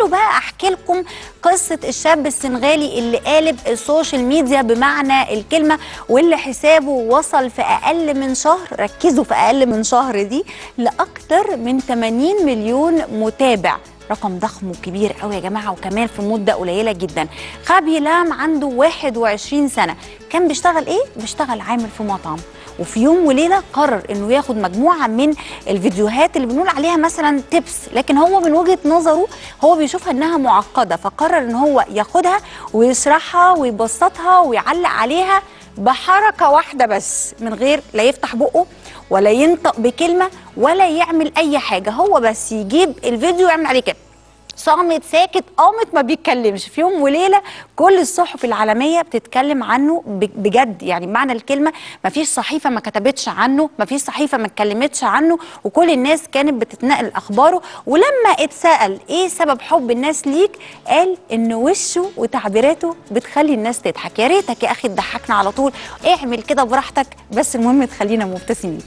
تعالوا بقى احكي لكم قصه الشاب السنغالي اللي قالب السوشيال ميديا بمعنى الكلمه، واللي حسابه وصل في اقل من شهر، ركزوا في اقل من شهر دي، لاكثر من 80 مليون متابع. رقم ضخم وكبير قوي يا جماعه، وكمان في مده قليله جدا. خابي لام عنده 21 سنه، كان بيشتغل ايه؟ بيشتغل عامل في مطعم، وفي يوم وليله قرر انه ياخد مجموعه من الفيديوهات اللي بنقول عليها مثلا تيبس، لكن هو من وجهه نظره هو بيشوفها انها معقده، فقرر ان هو ياخدها ويشرحها ويبسطها ويعلق عليها بحركه واحده بس، من غير لا يفتح بقه ولا ينطق بكلمه ولا يعمل اي حاجه، هو بس يجيب الفيديو ويعمل عليه كده صامت ساكت قامت ما بيتكلمش. في يوم وليله كل الصحف العالميه بتتكلم عنه بجد، يعني بمعنى الكلمه، ما فيش صحيفه ما كتبتش عنه، ما فيش صحيفه ما اتكلمتش عنه، وكل الناس كانت بتتنقل اخباره. ولما اتسال ايه سبب حب الناس ليك، قال ان وشه وتعبيراته بتخلي الناس تضحك. يا ريتك يا اخي تضحكنا على طول، اعمل كده براحتك بس المهم تخلينا مبتسمين.